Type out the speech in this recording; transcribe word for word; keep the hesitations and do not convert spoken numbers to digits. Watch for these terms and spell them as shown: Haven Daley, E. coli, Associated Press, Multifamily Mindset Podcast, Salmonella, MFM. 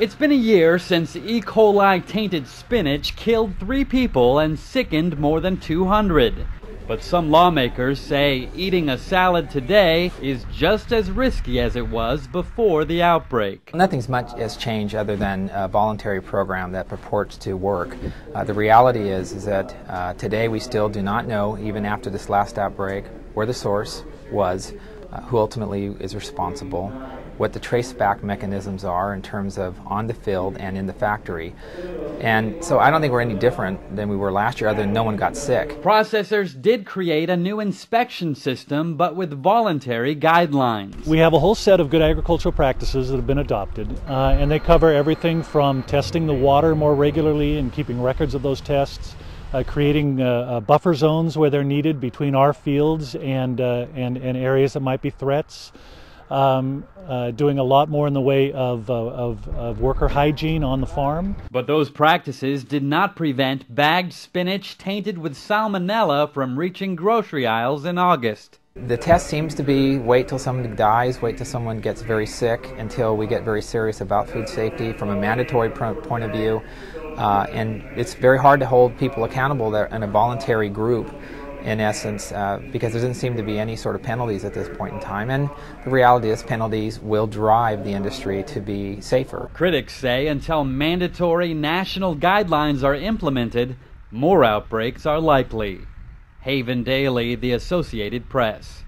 It's been a year since E. coli tainted spinach killed three people and sickened more than two hundred. But some lawmakers say eating a salad today is just as risky as it was before the outbreak. Nothing's much has changed other than a voluntary program that purports to work. Uh, the reality is, is that uh, today we still do not know, even after this last outbreak, where the source was, uh, who ultimately is responsible, what the trace back mechanisms are in terms of on the field and in the factory. And so I don't think we're any different than we were last year, other than no one got sick. Processors did create a new inspection system, but with voluntary guidelines. We have a whole set of good agricultural practices that have been adopted, uh, and they cover everything from testing the water more regularly and keeping records of those tests, Uh, creating uh, uh, buffer zones where they're needed between our fields and, uh, and, and areas that might be threats. Um, uh, doing a lot more in the way of, uh, of, of worker hygiene on the farm. But those practices did not prevent bagged spinach tainted with salmonella from reaching grocery aisles in August. The test seems to be wait till someone dies, wait till someone gets very sick, until we get very serious about food safety from a mandatory point of view. Uh, and it's very hard to hold people accountable there in a voluntary group, in essence, uh, because there doesn't seem to be any sort of penalties at this point in time, and the reality is penalties will drive the industry to be safer. Critics say until mandatory national guidelines are implemented, more outbreaks are likely. Haven Daley, the Associated Press.